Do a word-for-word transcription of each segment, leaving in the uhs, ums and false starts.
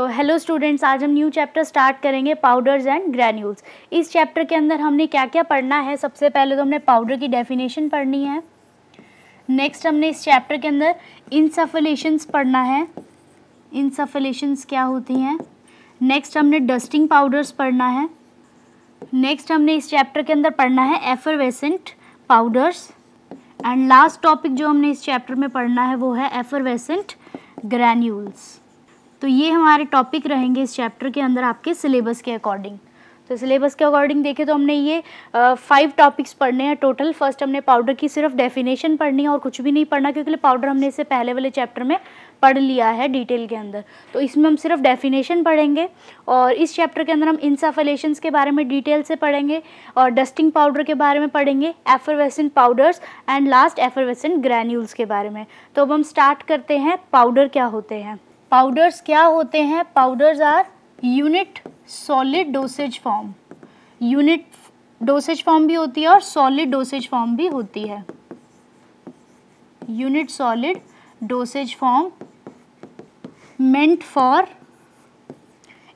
तो hello students, आज हम न्यू चैप्टर स्टार्ट करेंगे पाउडर्स एंड ग्रैन्यूल्स। इस चैप्टर के अंदर हमने क्या क्या पढ़ना है, सबसे पहले तो हमने पाउडर की डेफिनेशन पढ़नी है। नेक्स्ट हमने इस चैप्टर के अंदर इनसफलेशंस पढ़ना है, इनसफलेशंस क्या होती हैं। नेक्स्ट हमने डस्टिंग पाउडर्स पढ़ना है। नेक्स्ट हमने इस चैप्टर के अंदर पढ़ना है effervescent powders. And last topic जो हमने इस चैप्टर में पढ़ना है वो है एफरवेसेंट ग्रैन्यूल्स। तो ये हमारे टॉपिक रहेंगे इस चैप्टर के अंदर आपके सिलेबस के अकॉर्डिंग। तो सिलेबस के अकॉर्डिंग देखें तो हमने ये फाइव टॉपिक्स पढ़ने हैं टोटल। फर्स्ट हमने पाउडर की सिर्फ डेफिनेशन पढ़नी है और कुछ भी नहीं पढ़ना, क्योंकि पाउडर हमने इससे पहले वाले चैप्टर में पढ़ लिया है डिटेल के अंदर। तो इसमें हम सिर्फ डेफिनेशन पढ़ेंगे और इस चैप्टर के अंदर हम इनसफलेशंस के बारे में डिटेल से पढ़ेंगे और डस्टिंग पाउडर के बारे में पढ़ेंगे, effervescent powders and last effervescent granules के बारे में। तो अब हम स्टार्ट करते हैं, पाउडर क्या होते हैं। पाउडर्स क्या होते हैं? Powders are unit solid dosage form, unit dosage form भी होती है और सॉलिड डोसेज फॉर्म भी होती है। Unit solid dosage form meant for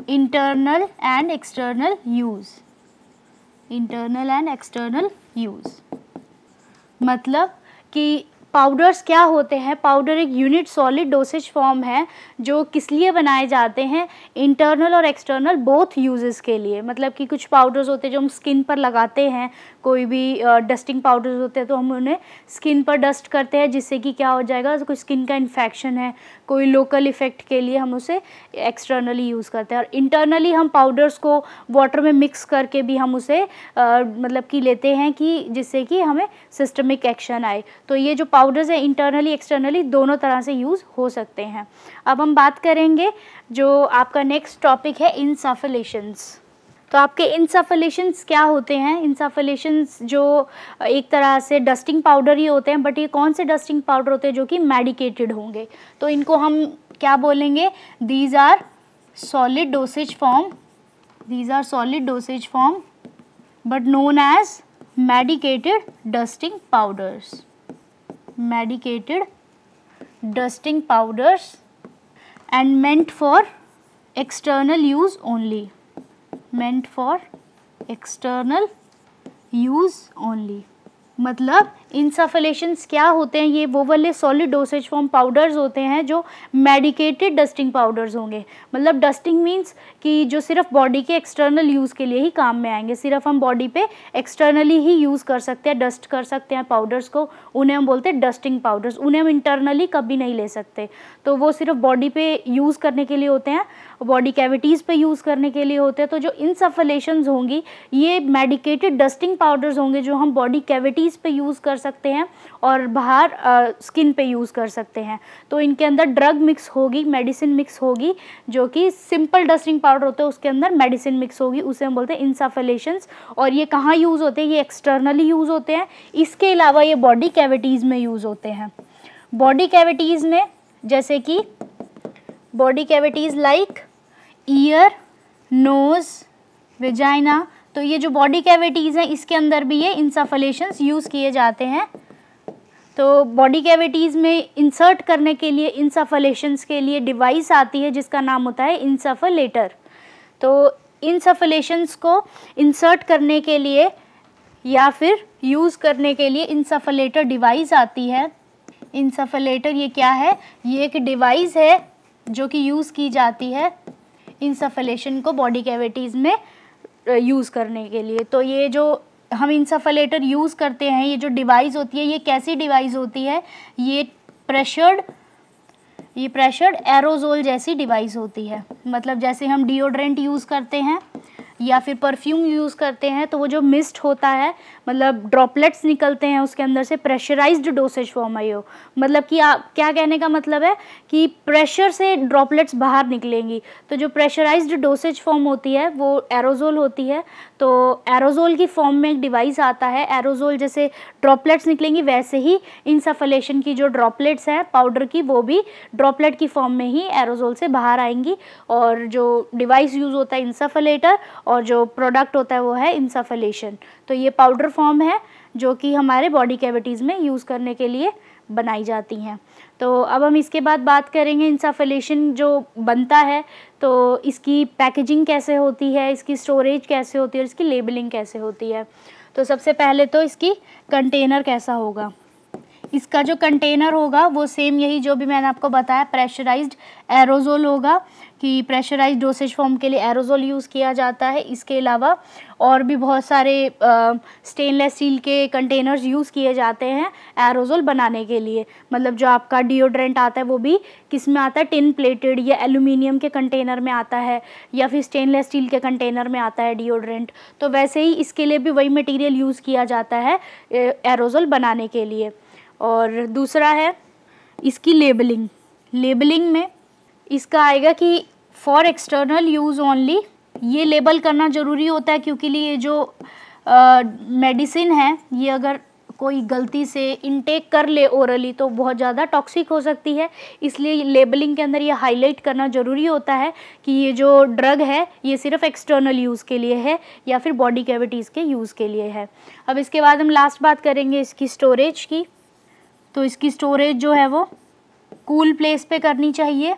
internal and external use, internal and external use. मतलब कि पाउडर्स क्या होते हैं? पाउडर एक यूनिट सॉलिड डोसेज फॉर्म है जो किस लिए बनाए जाते हैं? इंटरनल और एक्सटर्नल बोथ यूजेस के लिए। मतलब कि कुछ पाउडर्स होते हैं जो हम स्किन पर लगाते हैं, कोई भी डस्टिंग पाउडर्स होते हैं तो हम उन्हें स्किन पर डस्ट करते हैं जिससे कि क्या हो जाएगा, कोई स्किन का इन्फेक्शन है, कोई लोकल इफेक्ट के लिए हम उसे एक्सटर्नली यूज़ करते हैं। और इंटरनली हम पाउडर्स को वाटर में मिक्स करके भी हम उसे आ, मतलब कि लेते हैं कि जिससे कि हमें सिस्टमिक एक्शन आए। तो ये जो पाउडर्स है इंटरनली एक्सटर्नली दोनों तरह से यूज़ हो सकते हैं। अब हम बात करेंगे जो आपका नेक्स्ट टॉपिक है इनसफलेशंस। तो आपके इनसफलेशंस क्या होते हैं? इनसफलेशंस जो एक तरह से डस्टिंग पाउडर ही होते हैं, बट ये कौन से डस्टिंग पाउडर होते हैं जो कि मेडिकेटेड होंगे, तो इनको हम क्या बोलेंगे? These are solid dosage form, these are solid dosage form but known as medicated dusting powders, medicated dusting powders and meant for external use only, meant for external use only। मतलब insufflations क्या होते हैं? ये वो वाले solid dosage form powders होते हैं जो मेडिकेटेड डस्टिंग पाउडर्स होंगे। मतलब डस्टिंग मीन्स कि जो सिर्फ बॉडी के एक्सटर्नल यूज़ के लिए ही काम में आएंगे, सिर्फ हम बॉडी पे एक्सटर्नली ही यूज़ कर सकते हैं, डस्ट कर सकते हैं पाउडर्स को, उन्हें हम बोलते हैं डस्टिंग पाउडर्स। उन्हें हम इंटरनली कभी नहीं ले सकते, तो वो सिर्फ बॉडी पे यूज़ करने के लिए होते हैं, बॉडी कैविटीज़ पे यूज़ करने के लिए होते हैं। तो जो इनसफलेशंस होंगी ये मेडिकेटेड डस्टिंग पाउडर्स होंगे जो हम बॉडी कैविटीज़ पे यूज़ कर सकते हैं और बाहर स्किन पे यूज़ कर सकते हैं। तो इनके अंदर ड्रग मिक्स होगी, मेडिसिन मिक्स होगी, जो कि सिंपल डस्टिंग पाउडर होता है उसके अंदर मेडिसिन मिक्स होगी, उसे हम बोलते हैं इनसफलेशंस। और ये कहाँ यूज़ होते हैं? ये एक्सटर्नली यूज़ होते हैं। इसके अलावा ये बॉडी कैविटीज़ में यूज़ होते हैं। बॉडी कैविटीज़ में जैसे कि body cavities like ear, nose, vagina. तो ये जो बॉडी कैविटीज़ हैं इसके अंदर भी ये इनसफलेशंस यूज़ किए जाते हैं। तो बॉडी कैविटीज़ में इंसर्ट करने के लिए इनसफलेशंस के लिए डिवाइस आती है जिसका नाम होता है इनसफलेटर। तो इनसफलेशंस को इंसर्ट करने के लिए या फिर यूज़ करने के लिए इनसफलेटर डिवाइस आती है। इनसफलेटर ये क्या है? ये एक डिवाइस है जो कि यूज़ की जाती है इनसफलेशन को बॉडी कैविटीज़ में यूज़ करने के लिए। तो ये जो हम इनसफलेटर यूज़ करते हैं, ये जो डिवाइस होती है, ये कैसी डिवाइस होती है? ये प्रेशर्ड ये प्रेशर्ड एरोजोल जैसी डिवाइस होती है। मतलब जैसे हम डिओड्रेंट यूज़ करते हैं या फिर परफ्यूम यूज़ करते हैं तो वो जो मिस्ट होता है, मतलब ड्रॉपलेट्स निकलते हैं उसके अंदर से, प्रेशराइज्ड डोसेज फॉर्म है ये। मतलब कि आप क्या कहने का मतलब है कि प्रेशर से ड्रॉपलेट्स बाहर निकलेंगी। तो जो प्रेशराइज्ड डोसेज फॉर्म होती है वो एरोजोल होती है। तो एरोजोल की फॉर्म में एक डिवाइस आता है, एरोजोल जैसे ड्रॉपलेट्स निकलेंगी वैसे ही इनसफलेशन की जो ड्रॉपलेट्स हैं पाउडर की वो भी ड्रॉपलेट की फॉर्म में ही एरोजोल से बाहर आएंगी। और जो डिवाइस यूज़ होता है इनसफलेटर और जो प्रोडक्ट होता है वो है इनसफलेशन। तो ये पाउडर फॉर्म है जो कि हमारे बॉडी कैविटीज़ में यूज़ करने के लिए बनाई जाती हैं। तो अब हम इसके बाद बात करेंगे इंसाफिलेशन जो बनता है तो इसकी पैकेजिंग कैसे होती है, इसकी स्टोरेज कैसे होती है और इसकी लेबलिंग कैसे होती है। तो सबसे पहले तो इसकी कंटेनर कैसा होगा, इसका जो कंटेनर होगा वो सेम यही जो भी मैंने आपको बताया प्रेशराइज्ड एरोजोल होगा कि प्रेशराइज्ड डोसेज फॉर्म के लिए एरोजोल यूज़ किया जाता है। इसके अलावा और भी बहुत सारे स्टेनलेस स्टील के कंटेनर्स यूज़ किए जाते हैं एरोजोल बनाने के लिए। मतलब जो आपका डिओड्रेंट आता है वो भी किस में आता है, टिन प्लेटेड या एल्यूमिनियम के कंटेनर में आता है या फिर स्टेनलेस स्टील के कंटेनर में आता है डिओड्रेंट। तो वैसे ही इसके लिए भी वही मटीरियल यूज़ किया जाता है एरोजोल बनाने के लिए। और दूसरा है इसकी लेबलिंग। लेबलिंग में इसका आएगा कि फॉर एक्सटर्नल यूज़ ओनली, ये लेबल करना ज़रूरी होता है क्योंकि ये जो मेडिसिन है ये अगर कोई गलती से इनटेक कर ले ओरली तो बहुत ज़्यादा टॉक्सिक हो सकती है। इसलिए लेबलिंग के अंदर ये हाईलाइट करना ज़रूरी होता है कि ये जो ड्रग है ये सिर्फ एक्सटर्नल यूज़ के लिए है या फिर बॉडी कैविटीज़ के यूज़ के लिए है। अब इसके बाद हम लास्ट बात करेंगे इसकी स्टोरेज की। तो इसकी स्टोरेज जो है वो कूल प्लेस पे करनी चाहिए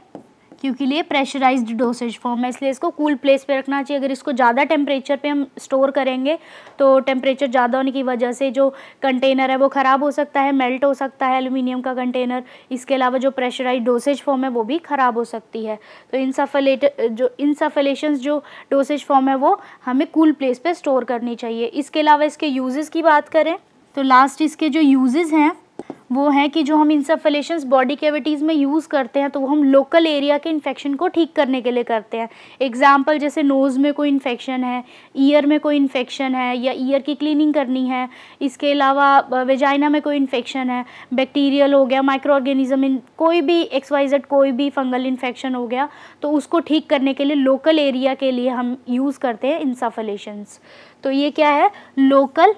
क्योंकि ये प्रेशराइज्ड डोसेज फॉर्म है, इसलिए इसको कूल प्लेस पे रखना चाहिए। अगर इसको ज़्यादा टेम्परेचर पे हम स्टोर करेंगे तो टेम्परेचर ज़्यादा होने की वजह से जो कंटेनर है वो ख़राब हो सकता है, मेल्ट हो सकता है एल्यूमिनियम का कंटेनर। इसके अलावा जो प्रेशराइज्ड डोसेज फॉर्म है वो भी ख़राब हो सकती है। तो इंसाफिलेट जो इंसाफिलेशंस जो डोसेज फॉर्म है वो हमें कूल प्लेस पर स्टोर करनी चाहिए। इसके अलावा इसके यूजेज़ की बात करें तो लास्ट इसके जो यूजेज़ हैं वो है कि जो हम इंसाफिलेशंस बॉडी कैविटीज़ में यूज़ करते हैं तो वो हम लोकल एरिया के इन्फेक्शन को ठीक करने के लिए करते हैं। एग्जाम्पल जैसे नोज़ में कोई इन्फेक्शन है, ईयर में कोई इन्फेक्शन है या ईयर की क्लीनिंग करनी है, इसके अलावा वेजाइना में कोई इन्फेक्शन है, बैक्टीरियल हो गया, माइक्रो ऑर्गेनिज्म, कोई भी एक्स वाई जेड कोई भी फंगल इन्फेक्शन हो गया तो उसको ठीक करने के लिए लोकल एरिया के लिए हम यूज़ करते हैं इंसाफिलेशंस। तो ये क्या है, लोकल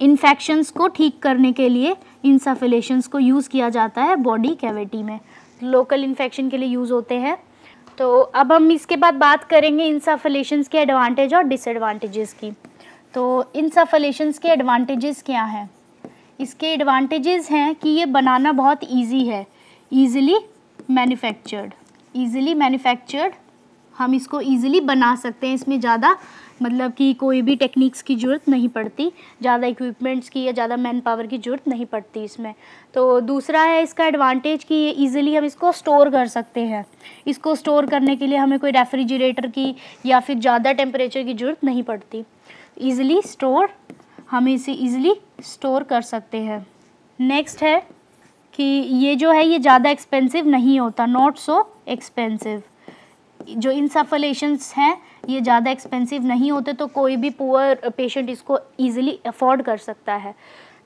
इन्फेक्शंस को ठीक करने के लिए इंसाफिलेशंस को यूज़ किया जाता है बॉडी कैविटी में, लोकल इन्फेक्शन के लिए यूज़ होते हैं। तो अब हम इसके बाद बात करेंगे इंसाफिलेशंस के एडवांटेज और डिसएडवांटेजेस की। तो इंसाफिलेशंस के एडवांटेजेस क्या हैं, इसके एडवांटेजेस हैं कि ये बनाना बहुत ईजी है, ईज़िली मैन्युफैक्चर्ड, ईज़िली मैन्युफैक्चर्ड हम इसको ईज़िली बना सकते हैं। इसमें ज़्यादा मतलब कि कोई भी टेक्निक्स की ज़रूरत नहीं पड़ती, ज़्यादा इक्विपमेंट्स की या ज़्यादा मैन पावर की ज़रूरत नहीं पड़ती इसमें। तो दूसरा है इसका एडवांटेज कि ये ईज़िली हम इसको स्टोर कर सकते हैं। इसको स्टोर करने के लिए हमें कोई रेफ्रिजरेटर की या फिर ज़्यादा टेम्परेचर की ज़रूरत नहीं पड़ती, ईज़िली स्टोर, हम इसे ईज़िली स्टोर कर सकते हैं। नेक्स्ट है कि ये जो है ये ज़्यादा एक्सपेंसिव नहीं होता, नॉट सो एक्सपेंसिव। जो इंसाफिलेशंस हैं ये ज़्यादा एक्सपेंसिव नहीं होते तो कोई भी पुअर पेशेंट इसको ईज़िली अफोर्ड कर सकता है।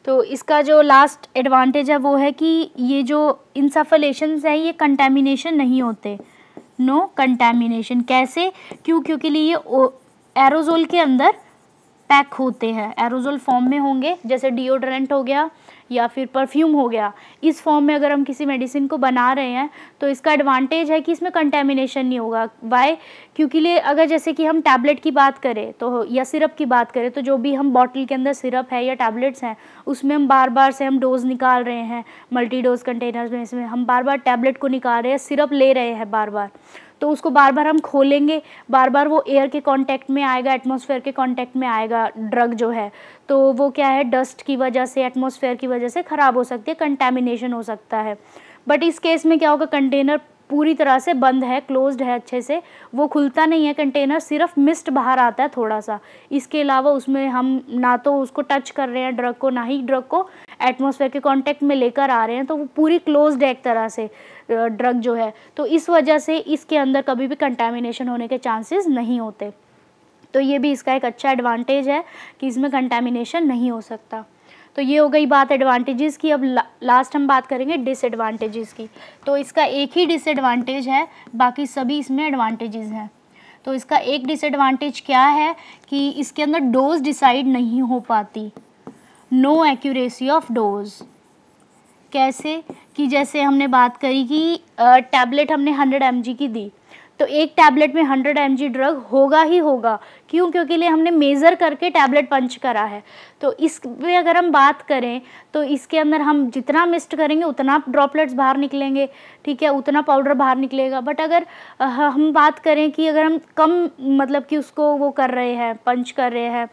तो इसका जो लास्ट एडवांटेज है वो है कि ये जो इंसाफिलेशंस हैं ये कंटेमिनेशन नहीं होते, नो कंटेमिनेशन। कैसे, क्यों, क्योंकि ये एरोजोल के अंदर पैक होते हैं, एरोजोल फॉर्म में होंगे। जैसे डिओड्रेंट हो गया या फिर परफ्यूम हो गया, इस फॉर्म में अगर हम किसी मेडिसिन को बना रहे हैं तो इसका एडवांटेज है कि इसमें कंटेमिनेशन नहीं होगा। वाई, क्योंकि लिए अगर जैसे कि हम टैबलेट की बात करें तो या सिरप की बात करें तो जो भी हम बॉटल के अंदर सिरप है या टैबलेट्स हैं उसमें हम बार बार से हम डोज़ निकाल रहे हैं, मल्टी डोज कंटेनर्स में इसमें हम बार बार टैबलेट को निकाल रहे हैं, सिरप ले रहे हैं बार बार, तो उसको बार बार हम खोलेंगे, बार बार वो एयर के कांटेक्ट में आएगा, एटमॉस्फेयर के कांटेक्ट में आएगा ड्रग जो है, तो वो क्या है डस्ट की वजह से एटमॉस्फेयर की वजह से ख़राब हो सकती है, कंटेमिनेशन हो सकता है। बट इस केस में क्या होगा, कंटेनर पूरी तरह से बंद है, क्लोज्ड है, अच्छे से वो खुलता नहीं है कंटेनर, सिर्फ मिस्ट बाहर आता है थोड़ा सा। इसके अलावा उसमें हम ना तो उसको टच कर रहे हैं ड्रग को, ना ही ड्रग को एटमॉस्फेयर के कांटेक्ट में लेकर आ रहे हैं, तो वो पूरी क्लोज्ड है एक तरह से ड्रग जो है। तो इस वजह से इसके अंदर कभी भी कंटेमिनेशन होने के चांसेस नहीं होते। तो ये भी इसका एक अच्छा एडवांटेज है कि इसमें कंटेमिनेशन नहीं हो सकता। तो ये हो गई बात एडवांटेजेस की। अब ला, लास्ट हम बात करेंगे डिसएडवांटेजेस की। तो इसका एक ही डिसएडवांटेज है, बाकी सभी इसमें एडवांटेजेस हैं। तो इसका एक डिसएडवांटेज क्या है कि इसके अंदर डोज डिसाइड नहीं हो पाती, नो एक्यूरेसी ऑफ डोज। कैसे कि जैसे हमने बात करी कि टैबलेट हमने हंड्रेड एम जी की दी तो एक टैबलेट में हंड्रेड एम जी ड्रग होगा ही होगा। क्यों? क्योंकि लिए हमने मेज़र करके टैबलेट पंच करा है। तो इस पे अगर हम बात करें तो इसके अंदर हम जितना मिस्ट करेंगे उतना ड्रॉपलेट्स बाहर निकलेंगे, ठीक है, उतना पाउडर बाहर निकलेगा। बट अगर हम बात करें कि अगर हम कम मतलब कि उसको वो कर रहे हैं, पंच कर रहे हैं,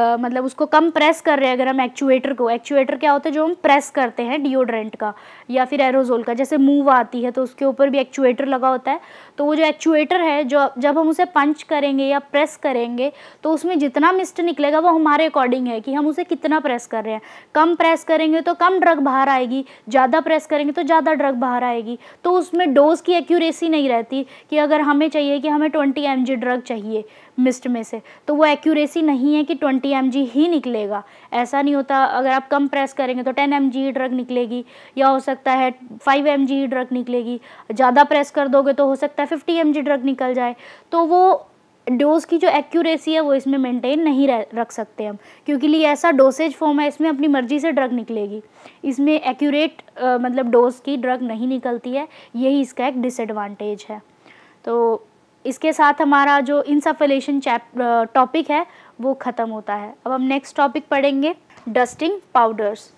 Uh, मतलब उसको कम प्रेस कर रहे हैं, अगर हम एक्चुएटर को, एक्चुएटर क्या होता है जो हम प्रेस करते हैं डिओड्रेंट का या फिर एरोजोल का, जैसे मूव आती है तो उसके ऊपर भी एक्चुएटर लगा होता है। तो वो जो एक्चुएटर है जो जब हम उसे पंच करेंगे या प्रेस करेंगे तो उसमें जितना मिस्ट निकलेगा वो हमारे अकॉर्डिंग है कि हम उसे कितना प्रेस कर रहे हैं। कम प्रेस करेंगे तो कम ड्रग बाहर आएगी, ज़्यादा प्रेस करेंगे तो ज़्यादा ड्रग बाहर आएगी। तो उसमें डोज़ की एक्यूरेसी नहीं रहती कि अगर हमें चाहिए कि हमें ट्वेंटी एम जी ड्रग चाहिए मिस्ट में से, तो वो एक्यूरेसी नहीं है कि ट्वेंटी एम जी ही निकलेगा, ऐसा नहीं होता। अगर आप कम प्रेस करेंगे तो टेन एम जी ड्रग निकलेगी या हो सकता है फाइव एम जी ड्रग निकलेगी, ज़्यादा प्रेस कर दोगे तो हो सकता है फिफ्टी एम जी ड्रग निकल जाए। तो वो डोज़ की जो एक्यूरेसी है वो इसमें मेंटेन नहीं रख सकते हम, क्योंकि लिए ऐसा डोसेज फॉर्म है, इसमें अपनी मर्जी से ड्रग निकलेगी, इसमें एक्यूरेट मतलब डोज की ड्रग नहीं निकलती है, यही इसका एक डिसएडवांटेज है। तो इसके साथ हमारा जो इनसफलेशन चैप टॉपिक है वो ख़त्म होता है। अब हम नेक्स्ट टॉपिक पढ़ेंगे dusting powders.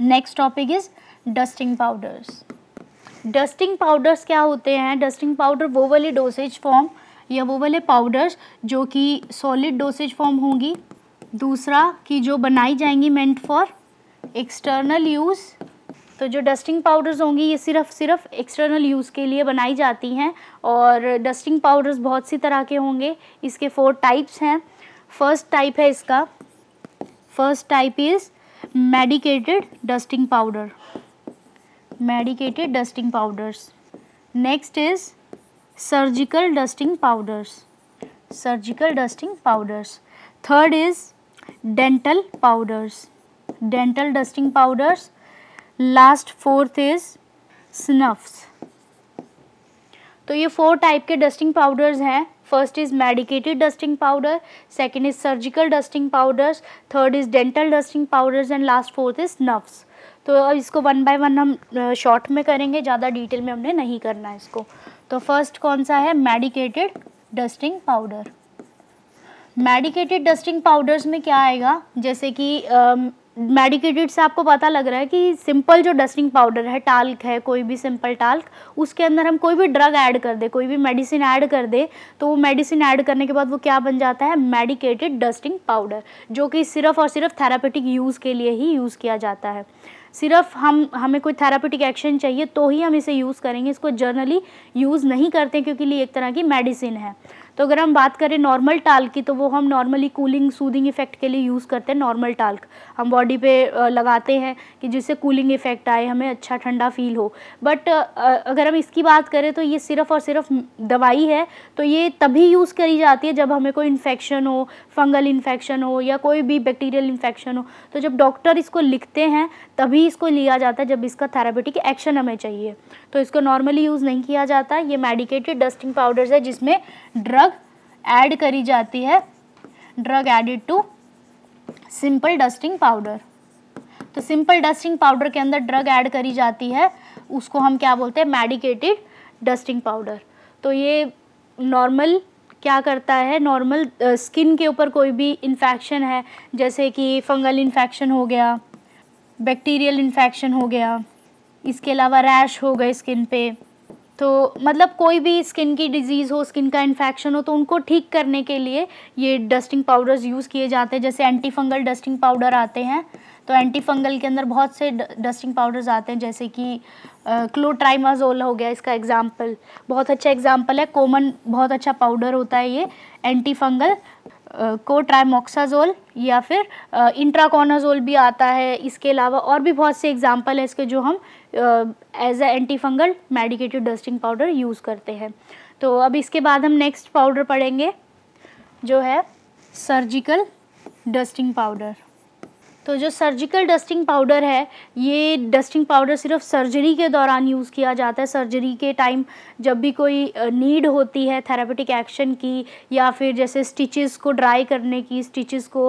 Next topic is dusting powders. Dusting powders क्या होते हैं? डस्टिंग पाउडर वो वाले डोसेज फॉर्म या वो वाले पाउडर्स जो कि सॉलिड डोसेज फॉर्म होंगी, दूसरा कि जो बनाई जाएंगी मेंट फॉर एक्सटर्नल यूज़। तो जो डस्टिंग पाउडर्स होंगी ये सिर्फ सिर्फ एक्सटर्नल यूज़ के लिए बनाई जाती हैं। और डस्टिंग पाउडर्स बहुत सी तरह के होंगे, इसके फोर टाइप्स हैं। फर्स्ट टाइप है इसका, first type is medicated dusting powder, medicated dusting powders. Next is surgical dusting powders, surgical dusting powders. Third is dental powders, dental dusting powders. Last fourth is snuffs. तो ये four type के dusting powders हैं। First is medicated dusting powder, second is surgical dusting powders, third is dental dusting powders and last fourth is snuffs. तो अब इसको one by one हम short में करेंगे, ज़्यादा डिटेल में हमने नहीं करना है इसको। तो फर्स्ट कौन सा है? Medicated dusting powder. Medicated dusting powders में क्या आएगा? जैसे कि uh, मेडिकेटेड से आपको पता लग रहा है कि सिंपल जो डस्टिंग पाउडर है, टाल्क है, कोई भी सिंपल टाल्क, उसके अंदर हम कोई भी ड्रग ऐड कर दे, कोई भी मेडिसिन ऐड कर दे, तो वो मेडिसिन ऐड करने के बाद वो क्या बन जाता है? मेडिकेटेड डस्टिंग पाउडर, जो कि सिर्फ और सिर्फ थेरापेटिक यूज़ के लिए ही यूज़ किया जाता है। सिर्फ हम हमें कोई थेरापेटिक एक्शन चाहिए तो ही हम इसे यूज़ करेंगे, इसको जनरली यूज़ नहीं करते क्योंकि ये एक तरह की मेडिसिन है। तो अगर हम बात करें नॉर्मल टाल्क की, तो वो हम नॉर्मली कूलिंग सूदिंग इफ़ेक्ट के लिए यूज़ करते हैं। नॉर्मल टाल्क हम बॉडी पे लगाते हैं कि जिससे कूलिंग इफ़ेक्ट आए, हमें अच्छा ठंडा फील हो। बट अगर हम इसकी बात करें तो ये सिर्फ़ और सिर्फ दवाई है, तो ये तभी यूज़ करी जाती है जब हमें कोई इन्फेक्शन हो, फंगल इन्फेक्शन हो या कोई भी बैक्टीरियल इन्फेक्शन हो। तो जब डॉक्टर इसको लिखते हैं तभी इसको लिया जाता है, जब इसका थेरापेटिक एक्शन हमें चाहिए। तो इसको नॉर्मली यूज़ नहीं किया जाता। ये मेडिकेटेड डस्टिंग पाउडर्स है जिसमें ड्रग ऐड करी जाती है, drug added to simple dusting powder. तो सिंपल डस्टिंग पाउडर के अंदर ड्रग ऐड करी जाती है, उसको हम क्या बोलते हैं? Medicated dusting powder. तो ये नॉर्मल क्या करता है? नॉर्मल स्किन के ऊपर कोई भी इन्फेक्शन है, जैसे कि फंगल इन्फेक्शन हो गया, बैक्टीरियल इन्फेक्शन हो गया, इसके अलावा रैश हो गए स्किन पे, तो मतलब कोई भी स्किन की डिजीज़ हो, स्किन का इन्फेक्शन हो, तो उनको ठीक करने के लिए ये डस्टिंग पाउडर्स यूज़ किए जाते हैं। जैसे एंटी फंगल डस्टिंग पाउडर आते हैं, तो एंटी फंगल के अंदर बहुत से डस्टिंग पाउडर्स आते हैं, जैसे कि क्लोट्राइमाज़ोल हो गया, इसका एग्जांपल बहुत अच्छा एग्जांपल है, कॉमन बहुत अच्छा पाउडर होता है ये एंटी फंगल। कोट्राइमोक्साजोल या फिर इंट्राकोनाजोल भी आता है, इसके अलावा और भी बहुत से एग्जांपल है इसके जो हम as a anti fungal medicated dusting powder use करते हैं। तो अब इसके बाद हम नेक्स्ट पाउडर पढ़ेंगे जो है सर्जिकल डस्टिंग पाउडर। तो जो सर्जिकल डस्टिंग पाउडर है, ये डस्टिंग पाउडर सिर्फ सर्जरी के दौरान यूज़ किया जाता है। सर्जरी के टाइम जब भी कोई नीड होती है थेरेपेटिक एक्शन की, या फिर जैसे स्टिचेस को ड्राई करने की, स्टिचेस को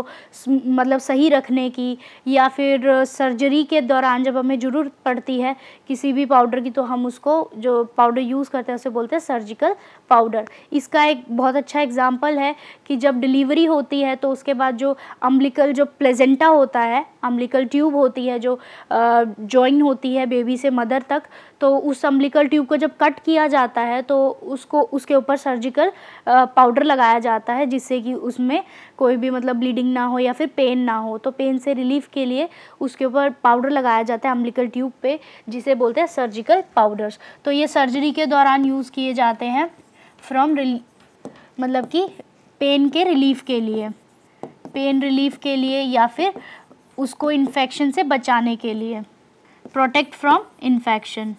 मतलब सही रखने की, या फिर सर्जरी के दौरान जब हमें ज़रूरत पड़ती है किसी भी पाउडर की, तो हम उसको जो पाउडर यूज़ करते हैं उसे बोलते हैं सर्जिकल पाउडर। इसका एक बहुत अच्छा एग्जाम्पल है कि जब डिलीवरी होती है तो उसके बाद जो अम्बिलिकल जो प्लेसेंटा होता है, अम्बिलिकल ट्यूब होती है जो जॉइन होती है बेबी से मदर तक, तो उस अम्बिलिकल ट्यूब को जब कट किया जाता है तो उसको उसके ऊपर सर्जिकल पाउडर लगाया जाता है, जिससे कि उसमें कोई भी मतलब ब्लीडिंग ना हो या फिर पेन ना हो। तो पेन से रिलीफ के लिए उसके ऊपर पाउडर लगाया जाता है अम्बिलिकल ट्यूब पे, जिसे बोलते हैं सर्जिकल पाउडर्स। तो ये सर्जरी के दौरान यूज़ किए जाते हैं फ्रॉम मतलब कि पेन के रिलीफ के लिए, पेन रिलीफ के लिए या फिर उसको इन्फेक्शन से बचाने के लिए, प्रोटेक्ट फ्रॉम इन्फेक्शन।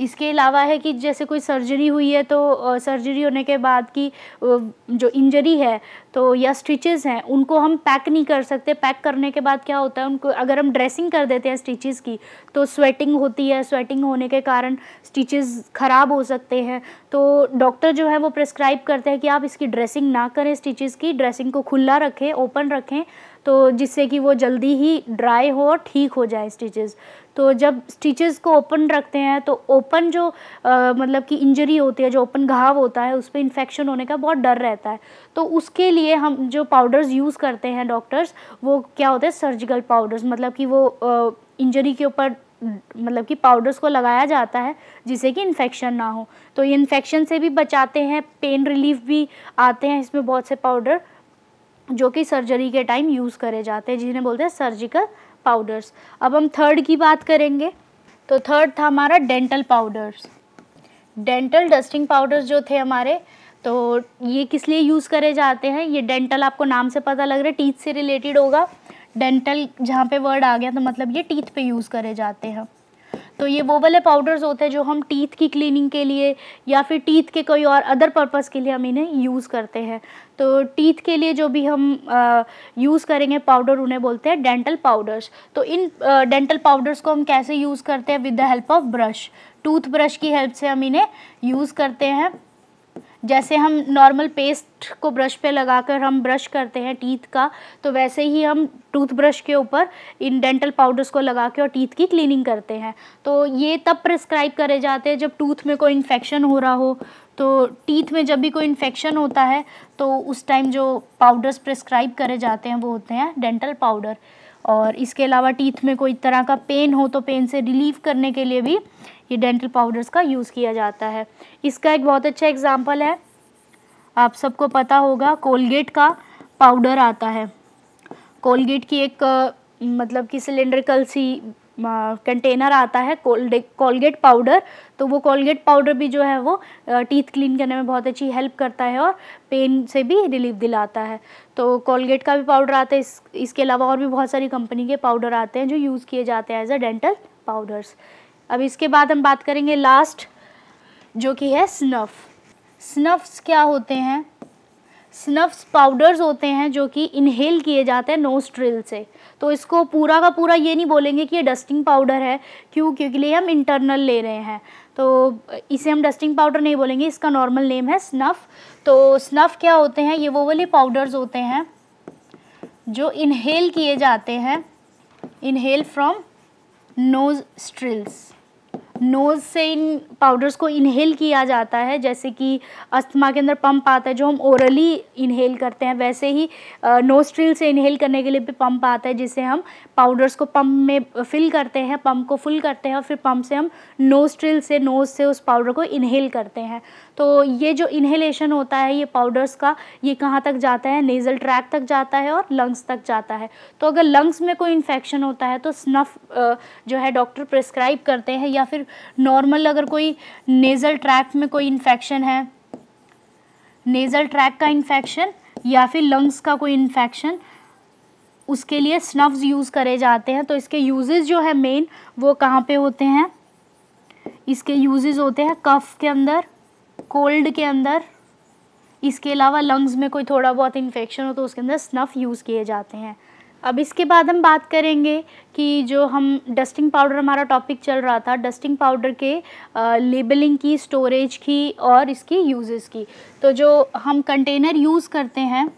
इसके अलावा है कि जैसे कोई सर्जरी हुई है तो सर्जरी होने के बाद की जो इंजरी है तो या स्टिचेस हैं उनको हम पैक नहीं कर सकते। पैक करने के बाद क्या होता है, उनको अगर हम ड्रेसिंग कर देते हैं स्टिचेस की तो स्वेटिंग होती है, स्वेटिंग होने के कारण स्टिचेस ख़राब हो सकते हैं। तो डॉक्टर जो है वो प्रिस्क्राइब करते हैं कि आप इसकी ड्रेसिंग ना करें, स्टिचेस की ड्रेसिंग को खुला रखें, ओपन रखें, तो जिससे कि वो जल्दी ही ड्राई हो और ठीक हो जाए स्टिचेस। तो जब स्टिचेस को ओपन रखते हैं तो ओपन जो आ, मतलब कि इंजरी होती है, जो ओपन घाव होता है, उस पर इन्फेक्शन होने का बहुत डर रहता है। तो उसके लिए हम जो पाउडर्स यूज़ करते हैं डॉक्टर्स, वो क्या होते हैं सर्जिकल पाउडर्स, मतलब कि वो आ, इंजरी के ऊपर मतलब कि पाउडर्स को लगाया जाता है जिससे कि इन्फेक्शन ना हो। तो ये इन्फेक्शन से भी बचाते हैं, पेन रिलीफ भी आते हैं इसमें बहुत से पाउडर जो कि सर्जरी के टाइम यूज़ करे जाते हैं, जिन्हें बोलते हैं सर्जिकल पाउडर्स। अब हम थर्ड की बात करेंगे। तो थर्ड था हमारा dental powders, dental dusting powders जो थे हमारे, तो ये किस लिए यूज़ करे जाते हैं। ये डेंटल आपको नाम से पता लग रहा है, टीथ से रिलेटेड होगा। डेंटल जहाँ पे वर्ड आ गया तो मतलब ये टीथ पे यूज़ करे जाते हैं। तो ये वो वाले पाउडर्स होते हैं जो हम टीथ की क्लीनिंग के लिए या फिर टीथ के कोई और अदर पर्पज़ के लिए हम इन्हें यूज़ करते हैं। तो टीथ के लिए जो भी हम यूज़ करेंगे पाउडर, उन्हें बोलते हैं डेंटल पाउडर्स। तो इन आ, डेंटल पाउडर्स को हम कैसे यूज़ करते हैं, with the help of brush, toothbrush की हेल्प से हम इन्हें यूज़ करते हैं। जैसे हम नॉर्मल पेस्ट को ब्रश पे लगाकर हम ब्रश करते हैं टीथ का, तो वैसे ही हम टूथब्रश के ऊपर इन डेंटल पाउडर्स को लगा के और टीथ की क्लीनिंग करते हैं। तो ये तब प्रिस्क्राइब करे जाते हैं जब टूथ में कोई इन्फेक्शन हो रहा हो। तो टीथ में जब भी कोई इन्फेक्शन होता है तो उस टाइम जो पाउडर्स प्रिस्क्राइब करे जाते हैं वो होते हैं डेंटल पाउडर। और इसके अलावा टीथ में कोई तरह का पेन हो तो पेन से रिलीफ करने के लिए भी ये डेंटल पाउडर्स का यूज़ किया जाता है। इसका एक बहुत अच्छा एग्जाम्पल है, आप सबको पता होगा, कोलगेट का पाउडर आता है। कोलगेट की एक मतलब कि सिलेंड्रिकल सी कंटेनर आता है कोलगेट पाउडर, तो वो कोलगेट पाउडर भी जो है वो टीथ क्लीन करने में बहुत अच्छी हेल्प करता है और पेन से भी रिलीफ दिलाता है। तो कोलगेट का भी पाउडर आता है। इस, इसके अलावा और भी बहुत सारी कंपनी के पाउडर आते हैं जो यूज़ किए जाते हैं एज अ डेंटल पाउडर्स। अब इसके बाद हम बात करेंगे लास्ट, जो कि है स्नफ़। स्नफ्स क्या होते हैं, स्नफ्स पाउडर्स होते हैं जो कि इनहेल किए जाते हैं नोस्ट्रिल से। तो इसको पूरा का पूरा ये नहीं बोलेंगे कि ये डस्टिंग पाउडर है, क्यों, क्योंकि लिए हम इंटरनल ले रहे हैं तो इसे हम डस्टिंग पाउडर नहीं बोलेंगे, इसका नॉर्मल नेम है स्नफ़। तो स्नफ़ क्या होते हैं, ये वो वाले पाउडर्स होते हैं जो इनहेल किए जाते हैं, इनहेल फ्रॉम नोस्ट्रिल्स। नोज़ से इन पाउडर्स को इनहेल किया जाता है, जैसे कि अस्थमा के अंदर पंप आता है जो हम ओरली इनहेल करते हैं, वैसे ही नोस्ट्रिल से इनहेल करने के लिए भी पंप आता है जिसे हम पाउडर्स को पंप में फिल करते हैं, पंप को फुल करते हैं और फिर पंप से हम नोस्ट्रिल से नोज़ से उस पाउडर को इनहेल करते हैं। तो ये जो इनहेलेशन होता है ये पाउडर्स का, ये कहाँ तक जाता है, नेज़ल ट्रैक्ट तक जाता है और लंग्स तक जाता है। तो अगर लंग्स में कोई इन्फेक्शन होता है तो स्नफ़ जो है डॉक्टर प्रिस्क्राइब करते हैं, या फिर नॉर्मल अगर कोई नेज़ल ट्रैक्ट में कोई इन्फेक्शन है, नेज़ल ट्रैक्ट का इन्फेक्शन या फिर लंग्स का कोई इन्फेक्शन, उसके लिए स्नफ्स यूज़ करे जाते हैं। तो इसके यूजेस जो है मेन वो कहाँ पे होते हैं, इसके यूजेस होते हैं कफ के अंदर, कोल्ड के अंदर, इसके अलावा लंग्स में कोई थोड़ा बहुत इन्फेक्शन हो तो उसके अंदर स्नफ़ यूज़ किए जाते हैं। अब इसके बाद हम बात करेंगे कि जो हम डस्टिंग पाउडर हमारा टॉपिक चल रहा था, डस्टिंग पाउडर के लेबलिंग की, स्टोरेज की और इसकी यूजेस की। तो जो हम कंटेनर यूज़ करते हैं,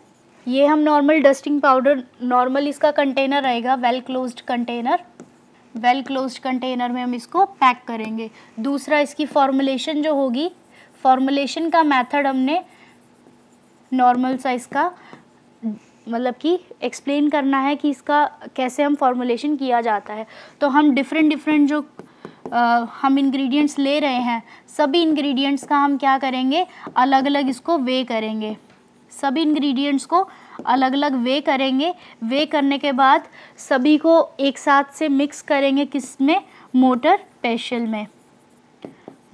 ये हम नॉर्मल डस्टिंग पाउडर, नॉर्मल इसका कंटेनर रहेगा well closed container, well closed container में हम इसको पैक करेंगे। दूसरा इसकी फॉर्मुलेशन जो होगी, फॉर्मुलेशन का मेथड हमने नॉर्मल साइज़ का मतलब कि एक्सप्लेन करना है कि इसका कैसे हम फॉर्मुलेशन किया जाता है। तो हम डिफरेंट डिफरेंट जो आ, हम इंग्रेडिएंट्स ले रहे हैं, सभी इंग्रेडिएंट्स का हम क्या करेंगे, अलग अलग इसको वे करेंगे, सभी इंग्रेडिएंट्स को अलग अलग वे करेंगे। वे करने के बाद सभी को एक साथ से मिक्स करेंगे किस में, मोटर पेस्टल में।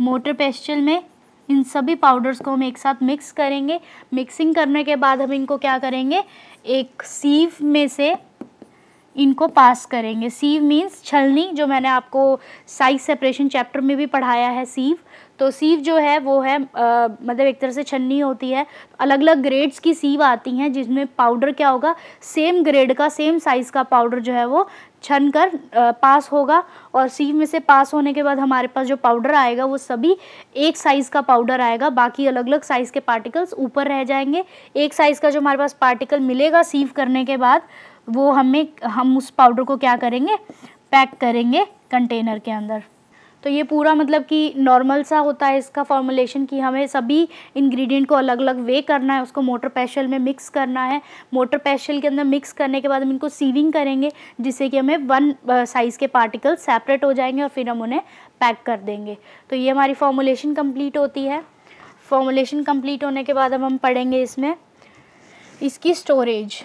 मोटर पेस्टल में इन सभी पाउडर्स को हम एक साथ मिक्स करेंगे। मिक्सिंग करने के बाद हम इनको क्या करेंगे, एक सीव में से इनको पास करेंगे। सीव मीन्स छलनी, जो मैंने आपको साइज सेपरेशन चैप्टर में भी पढ़ाया है सीव। तो सीव जो है वो है आ, मतलब एक तरह से छन्नी होती है। अलग अलग ग्रेड्स की सीव आती हैं जिसमें पाउडर क्या होगा, सेम ग्रेड का, सेम साइज़ का पाउडर जो है वो छन कर आ, पास होगा। और सीव में से पास होने के बाद हमारे पास जो पाउडर आएगा वो सभी एक साइज़ का पाउडर आएगा, बाकी अलग अलग साइज़ के पार्टिकल्स ऊपर रह जाएंगे। एक साइज़ का जो हमारे पास पार्टिकल मिलेगा सीव करने के बाद, वो हमें हम उस पाउडर को क्या करेंगे, पैक करेंगे कंटेनर के अंदर। तो ये पूरा मतलब कि नॉर्मल सा होता है इसका फॉर्मुलेशन कि हमें सभी इंग्रेडिएंट को अलग अलग वे करना है, उसको मोटर पेशल में मिक्स करना है। मोटर पेशल के अंदर मिक्स करने के बाद हम इनको सीविंग करेंगे जिससे कि हमें वन साइज़ के पार्टिकल सेपरेट हो जाएंगे और फिर हम उन्हें पैक कर देंगे। तो ये हमारी फॉर्मुलेशन कम्प्लीट होती है। फॉर्मुलेशन कम्प्लीट होने के बाद अब हम पढ़ेंगे इसमें इसकी स्टोरेज।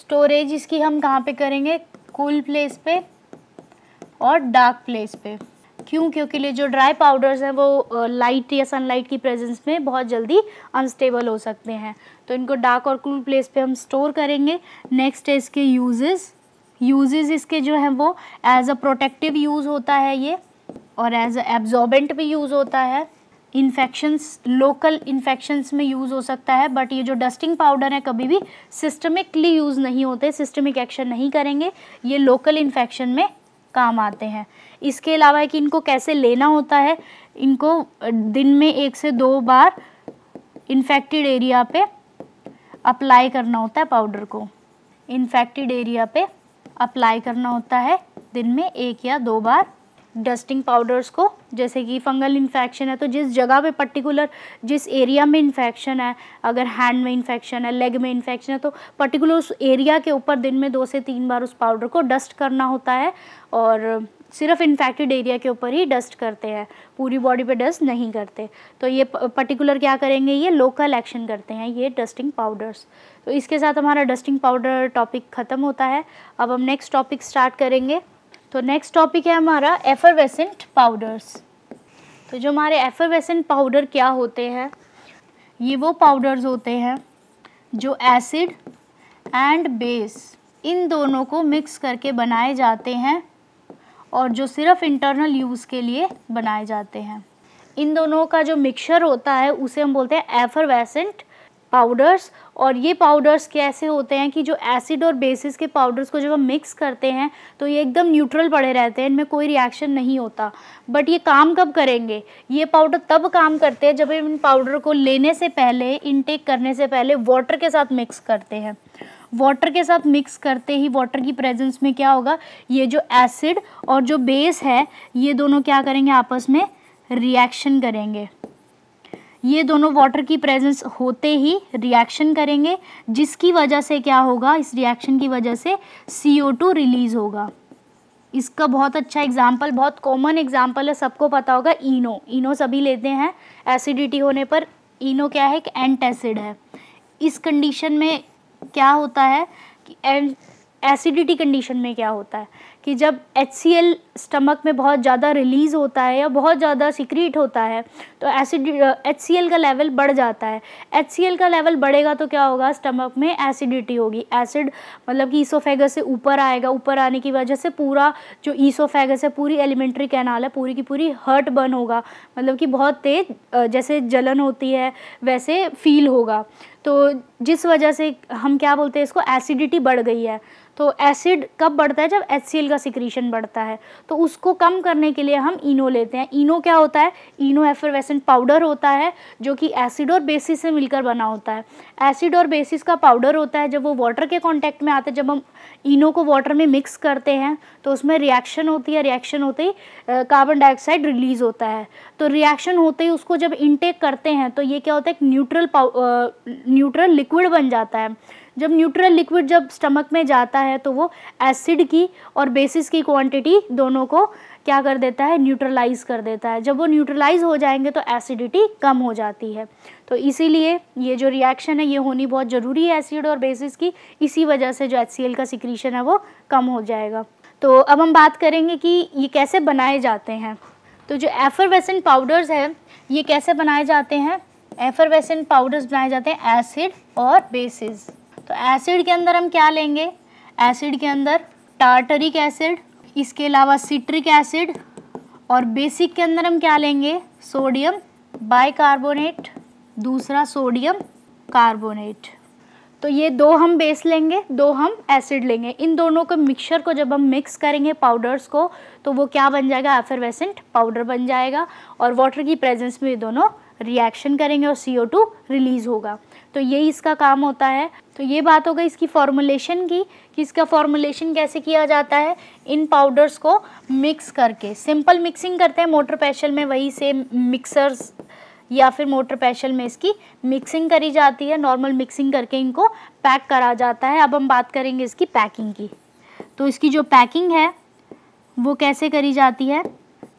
स्टोरेज इसकी हम कहाँ पे करेंगे, कूल प्लेस पे और डार्क प्लेस पे। क्यों, क्योंकि लिए जो ड्राई पाउडर्स हैं वो लाइट या सनलाइट की प्रेजेंस में बहुत जल्दी अनस्टेबल हो सकते हैं, तो इनको डार्क और कूल प्लेस पे हम स्टोर करेंगे। नेक्स्ट है इसके यूजेस। यूजेस इसके जो हैं वो एज अ प्रोटेक्टिव यूज़ होता है ये, और एज अ एब्जॉर्बेंट भी यूज़ होता है। इन्फेक्शंस, लोकल इन्फेक्शंस में यूज़ हो सकता है, बट ये जो डस्टिंग पाउडर है कभी भी सिस्टमिकली यूज़ नहीं होते, सिस्टमिक एक्शन नहीं करेंगे, ये लोकल इन्फेक्शन में काम आते हैं। इसके अलावा है कि इनको कैसे लेना होता है, इनको दिन में एक से दो बार इन्फेक्टेड एरिया पे अप्लाई करना होता है, पाउडर को इन्फेक्टेड एरिया पे अप्लाई करना होता है दिन में एक या दो बार। डस्टिंग पाउडर्स को, जैसे कि फंगल इन्फेक्शन है तो जिस जगह पे पर्टिकुलर, जिस एरिया में इन्फेक्शन है, अगर हैंड में इन्फेक्शन है, लेग में इन्फेक्शन है, तो पर्टिकुलर उस एरिया के ऊपर दिन में दो से तीन बार उस पाउडर को डस्ट करना होता है। और सिर्फ इन्फेक्टेड एरिया के ऊपर ही डस्ट करते हैं, पूरी बॉडी पे डस्ट नहीं करते। तो ये पर्टिकुलर क्या करेंगे, ये लोकल एक्शन करते हैं ये डस्टिंग पाउडर्स। तो इसके साथ हमारा डस्टिंग पाउडर टॉपिक ख़त्म होता है। अब हम नेक्स्ट टॉपिक स्टार्ट करेंगे। तो नेक्स्ट टॉपिक है हमारा एफरवेसेंट पाउडर्स। तो जो हमारे एफरवेसेंट पाउडर क्या होते हैं, ये वो पाउडर्स होते हैं जो एसिड एंड बेस इन दोनों को मिक्स करके बनाए जाते हैं और जो सिर्फ इंटरनल यूज़ के लिए बनाए जाते हैं। इन दोनों का जो मिक्सचर होता है उसे हम बोलते हैं एफरवेसेंट पाउडर्स। और ये पाउडर्स कैसे होते हैं कि जो एसिड और बेसिस के पाउडर्स को जब हम मिक्स करते हैं तो ये एकदम न्यूट्रल पड़े रहते हैं, इनमें कोई रिएक्शन नहीं होता। बट ये काम कब करेंगे, ये पाउडर तब काम करते हैं जब इन पाउडर को लेने से पहले, इनटेक करने से पहले वाटर के साथ मिक्स करते हैं। वाटर के साथ मिक्स करते ही वाटर की प्रेजेंस में क्या होगा, ये जो एसिड और जो बेस है ये दोनों क्या करेंगे, आपस में रिएक्शन करेंगे। ये दोनों वाटर की प्रेजेंस होते ही रिएक्शन करेंगे, जिसकी वजह से क्या होगा, इस रिएक्शन की वजह से सी ओ टू रिलीज़ होगा। इसका बहुत अच्छा एग्जाम्पल, बहुत कॉमन एग्जाम्पल है, सबको पता होगा, इनो। इनो सभी लेते हैं एसिडिटी होने पर। इनो क्या है, एक एंटासिड है। इस कंडीशन में क्या होता है कि एसिडिटी कंडीशन में क्या होता है कि जब एच सी एल स्टमक में बहुत ज़्यादा रिलीज़ होता है या बहुत ज़्यादा सिक्रीट होता है तो एसिड एच सी एल का लेवल बढ़ जाता है। एच सी एल का लेवल बढ़ेगा तो क्या होगा, स्टमक में एसिडिटी होगी। एसिड मतलब कि ईसोफेगस से ऊपर आएगा, ऊपर आने की वजह से पूरा जो ईसोफेगस है, पूरी एलिमेंट्री कैनाल है, पूरी की पूरी हर्ट बर्न होगा। मतलब कि बहुत तेज जैसे जलन होती है वैसे फील होगा। तो जिस वजह से हम क्या बोलते हैं, इसको एसिडिटी बढ़ गई है। तो एसिड कब बढ़ता है, जब एच सी एल का सिक्रीशन बढ़ता है। तो उसको कम करने के लिए हम इनो लेते हैं। इनो क्या होता है, इनो एफरवेसेंट पाउडर होता है जो कि एसिड और बेसिस से मिलकर बना होता है। एसिड और बेसिस का पाउडर होता है, जब वो वाटर के कांटेक्ट में आते हैं, जब हम इनो को वाटर में मिक्स करते हैं तो उसमें रिएक्शन होती है। रिएक्शन होते ही कार्बन डाइऑक्साइड रिलीज़ होता है। तो रिएक्शन होते ही उसको जब इनटेक करते हैं तो ये क्या होता है, एक न्यूट्रल न्यूट्रल लिक्विड बन जाता है। जब न्यूट्रल लिक्विड जब स्टमक में जाता है तो वो एसिड की और बेसिस की क्वांटिटी दोनों को क्या कर देता है, न्यूट्रलाइज़ कर देता है। जब वो न्यूट्रलाइज़ हो जाएंगे तो एसिडिटी कम हो जाती है। तो इसीलिए ये जो रिएक्शन है ये होनी बहुत ज़रूरी है एसिड और बेसिस की। इसी वजह से जो एच सी एल का सिक्रीशन है वो कम हो जाएगा। तो अब हम बात करेंगे कि ये कैसे बनाए जाते हैं। तो जो एफरवेसेंट पाउडर्स हैं ये कैसे बनाए जाते हैं, एफरवेसेंट पाउडर्स बनाए जाते हैं एसिड और बेसिस। तो एसिड के अंदर हम क्या लेंगे, एसिड के अंदर टार्टरिक एसिड, इसके अलावा सिट्रिक एसिड, और बेसिक के अंदर हम क्या लेंगे, सोडियम बाइकार्बोनेट, दूसरा सोडियम कार्बोनेट। तो ये दो हम बेस लेंगे, दो हम एसिड लेंगे। इन दोनों के मिक्सचर को जब हम मिक्स करेंगे पाउडर्स को तो वो क्या बन जाएगा, एफरवेसेंट पाउडर बन जाएगा। और वाटर की प्रेजेंस में ये दोनों रिएक्शन करेंगे और सी ओ टू रिलीज़ होगा। तो ये इसका काम होता है। तो ये बात हो गई इसकी फॉर्मुलेशन की कि इसका फॉर्मुलेशन कैसे किया जाता है, इन पाउडर्स को मिक्स करके। सिंपल मिक्सिंग करते हैं मोटर पेशल में, वही सेम मिक्सर्स या फिर मोटर पेशल में इसकी मिक्सिंग करी जाती है। नॉर्मल मिक्सिंग करके इनको पैक करा जाता है। अब हम बात करेंगे इसकी पैकिंग की। तो इसकी जो पैकिंग है वो कैसे करी जाती है,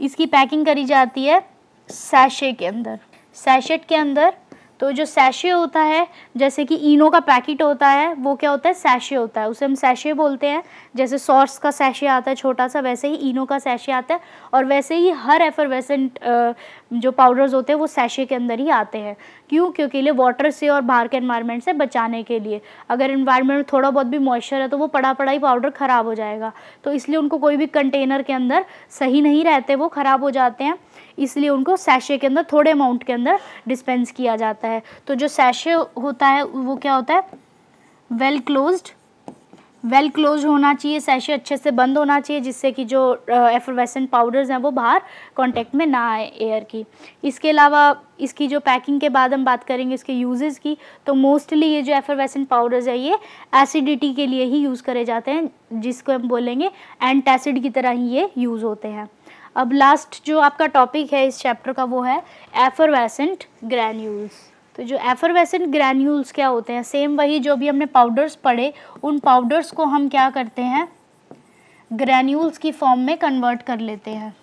इसकी पैकिंग करी जाती है सैशे के अंदर। सैशेट के अंदर तो जो सैशे होता है, जैसे कि इनो का पैकेट होता है वो क्या होता है, सैशे होता है, उसे हम सैशे बोलते हैं। जैसे सॉस का सैशे आता है छोटा सा, वैसे ही इनो का सैशे आता है। और वैसे ही हर एफरवेसेंट जो पाउडर्स होते हैं वो सैशे के अंदर ही आते हैं। क्यों, क्योंकि लिए वाटर से और बाहर के एनवायरनमेंट से बचाने के लिए। अगर एनवायरनमेंट में थोड़ा बहुत भी मॉइस्चर है तो वो पड़ा पड़ा ही पाउडर ख़राब हो जाएगा। तो इसलिए उनको कोई भी कंटेनर के अंदर सही नहीं रहते, वो ख़राब हो जाते हैं। इसलिए उनको सैशे के अंदर थोड़े अमाउंट के अंदर डिस्पेंस किया जाता है। तो जो सैशे होता है वो क्या होता है, वेल क्लोज्ड वेल क्लोज होना चाहिए सैशे, अच्छे से बंद होना चाहिए, जिससे कि जो एफरवेसेंट पाउडर्स हैं वो बाहर कांटेक्ट में ना आए एयर की। इसके अलावा इसकी जो पैकिंग के बाद हम बात करेंगे इसके यूजेस की। तो मोस्टली ये जो एफरवेसेंट पाउडर्स है ये एसिडिटी के लिए ही यूज़ करे जाते हैं, जिसको हम बोलेंगे एंटासिड की तरह ही ये यूज़ होते हैं। अब लास्ट जो आपका टॉपिक है इस चैप्टर का वो है एफरवेसेंट ग्रैन्यूल्स। तो जो एफरवेसेंट ग्रैन्यूल्स क्या होते हैं, सेम वही जो भी हमने पाउडर्स पढ़े, उन पाउडर्स को हम क्या करते हैं, ग्रैन्यूल्स की फॉर्म में कन्वर्ट कर लेते हैं।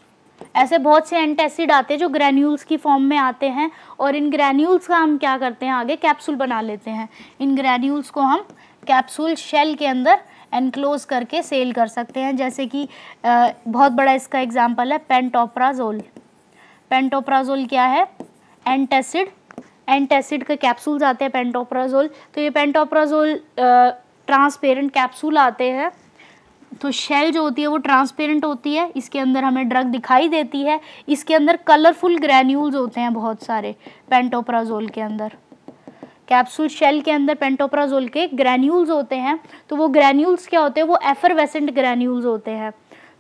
ऐसे बहुत से एंटासिड आते हैं जो ग्रैन्यूल्स की फॉर्म में आते हैं, और इन ग्रैन्यूल्स का हम क्या करते हैं, आगे कैप्सूल बना लेते हैं। इन ग्रैन्यूल्स को हम कैप्सूल शेल के अंदर एनक्लोज करके सेल कर सकते हैं। जैसे कि आ, बहुत बड़ा इसका एग्जाम्पल है पेंटोप्राजोल। पेंटोप्राजोल क्या है, एंटासिड, एंटासिड के कैप्सूल आते हैं पेंटोप्राजोल। तो ये पेंटोप्राजोल ट्रांसपेरेंट कैप्सूल आते हैं। तो शेल जो होती है वो ट्रांसपेरेंट होती है, इसके अंदर हमें ड्रग दिखाई देती है। इसके अंदर कलरफुल ग्रैन्यूल्स होते हैं बहुत सारे पेंटोप्राजोल के अंदर। कैप्सूल शेल के अंदर पेंटोप्राजोल के ग्रैन्यूल्स होते हैं। तो वो ग्रैन्यूल्स क्या होते हैं, वो एफरवेसेंट ग्रैन्यूल्स होते हैं।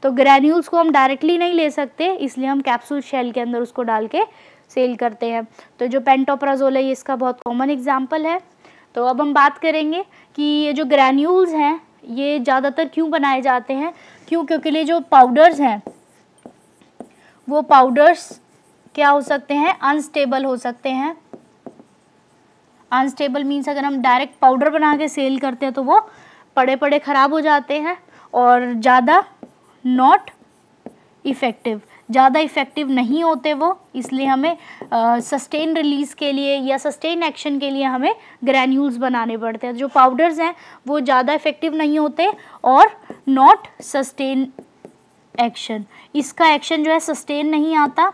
तो ग्रैन्यूल्स को हम डायरेक्टली नहीं ले सकते, इसलिए हम कैप्सूल शेल के अंदर उसको डाल के सेल करते हैं। तो जो पेंटोप्राजोल है ये इसका बहुत कॉमन एग्जाम्पल है। तो अब हम बात करेंगे कि ये जो ग्रैन्यूल्स हैं ये ज़्यादातर क्यों बनाए जाते हैं। क्यों, क्योंकि ये जो पाउडर्स हैं वो पाउडर्स क्या हो सकते हैं, अनस्टेबल हो सकते हैं। अनस्टेबल मीन्स अगर हम डायरेक्ट पाउडर बना के सेल करते हैं तो वो पड़े पड़े ख़राब हो जाते हैं और ज़्यादा नॉट इफ़ेक्टिव ज़्यादा इफ़ेक्टिव नहीं होते वो। इसलिए हमें सस्टेन रिलीज़ के लिए या सस्टेन एक्शन के लिए हमें ग्रैन्यूल्स बनाने पड़ते हैं। जो पाउडर्स हैं वो ज़्यादा इफ़ेक्टिव नहीं होते और नॉट सस्टेन एक्शन, इसका एक्शन जो है सस्टेन नहीं आता,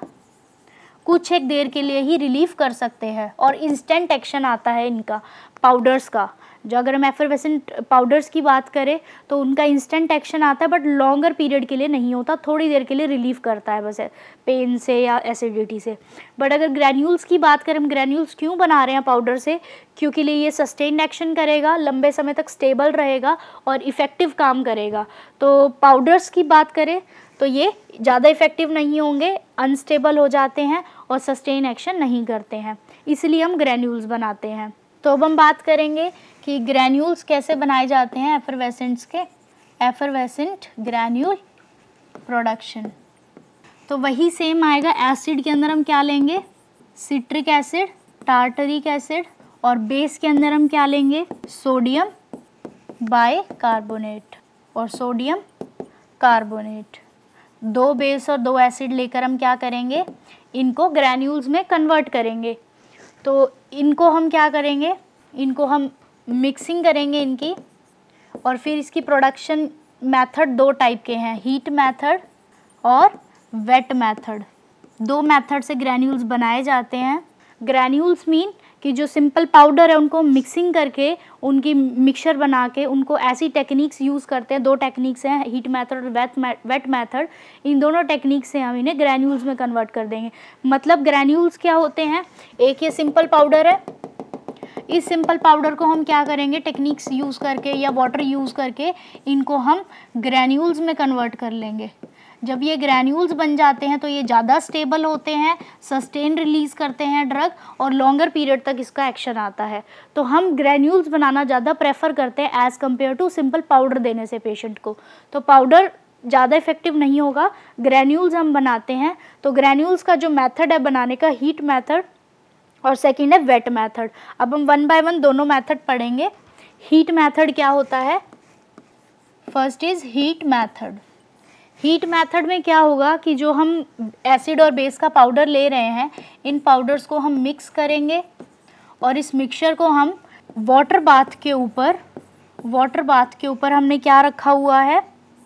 कुछ एक देर के लिए ही रिलीफ कर सकते हैं, और इंस्टेंट एक्शन आता है इनका पाउडर्स का। जो अगर हम एफरवेसेंट पाउडर्स की बात करें तो उनका इंस्टेंट एक्शन आता है बट लॉन्गर पीरियड के लिए नहीं होता, थोड़ी देर के लिए रिलीफ करता है बस पेन से या एसिडिटी से। बट अगर ग्रैन्यूल्स की बात करें, हम ग्रैन्यूल्स क्यों बना रहे हैं पाउडर से, क्योंकि लिए ये सस्टेन्ड एक्शन करेगा, लंबे समय तक स्टेबल रहेगा और इफ़ेक्टिव काम करेगा। तो पाउडर्स की बात करें तो ये ज़्यादा इफ़ेक्टिव नहीं होंगे, अनस्टेबल हो जाते हैं और सस्टेन एक्शन नहीं करते हैं, इसलिए हम ग्रैन्यूल्स बनाते हैं। तो अब हम बात करेंगे कि ग्रैन्यूल्स कैसे बनाए जाते हैं एफरवेसेंट्स के, एफरवेसेंट ग्रैन्यूल प्रोडक्शन। तो वही सेम आएगा, एसिड के अंदर हम क्या लेंगे, सिट्रिक एसिड, टार्टरिक एसिड, और बेस के अंदर हम क्या लेंगे, सोडियम बाइकार्बोनेट और सोडियम कार्बोनेट। दो बेस और दो एसिड लेकर हम क्या करेंगे, इनको ग्रैन्यूल्स में कन्वर्ट करेंगे। तो इनको हम क्या करेंगे, इनको हम मिक्सिंग करेंगे इनकी, और फिर इसकी प्रोडक्शन मेथड दो टाइप के हैं, हीट मेथड और वेट मेथड। दो मेथड से ग्रैन्यूल्स बनाए जाते हैं। ग्रैन्यूल्स मीन कि जो सिंपल पाउडर है उनको मिक्सिंग करके उनकी मिक्सचर बना के उनको ऐसी टेक्निक्स यूज़ करते हैं। दो टेक्निक्स हैं, हीट मेथड और वेट मेथड। इन दोनों टेक्निक्स से हम इन्हें ग्रैन्यूल्स में कन्वर्ट कर देंगे। मतलब ग्रैन्यूल्स क्या होते हैं, एक ये सिंपल पाउडर है, इस सिंपल पाउडर को हम क्या करेंगे, टेक्निक्स यूज़ करके या वाटर यूज़ करके इनको हम ग्रैन्यूल्स में कन्वर्ट कर लेंगे। जब ये ग्रैन्यूल्स बन जाते हैं तो ये ज़्यादा स्टेबल होते हैं, सस्टेन रिलीज़ करते हैं ड्रग, और लॉन्गर पीरियड तक इसका एक्शन आता है। तो हम ग्रैन्यूल्स बनाना ज़्यादा प्रेफर करते हैं as compare to simple powder देने से पेशेंट को। तो पाउडर ज़्यादा इफेक्टिव नहीं होगा, ग्रैन्यूल्स हम बनाते हैं। तो ग्रैन्यूल्स का जो मैथड है बनाने का, हीट मैथड और सेकेंड है वेट मैथड। अब हम वन बाय वन दोनों मैथड पढ़ेंगे। हीट मैथड क्या होता है, first is heat method. Heat method में क्या होगा कि जो हम एसिड और बेस का पाउडर ले रहे हैं, इन पाउडर्स को हम मिक्स करेंगे और इस मिक्सचर को हम वाटर बाथ के ऊपर, वाटर बाथ के ऊपर हमने क्या रखा हुआ है,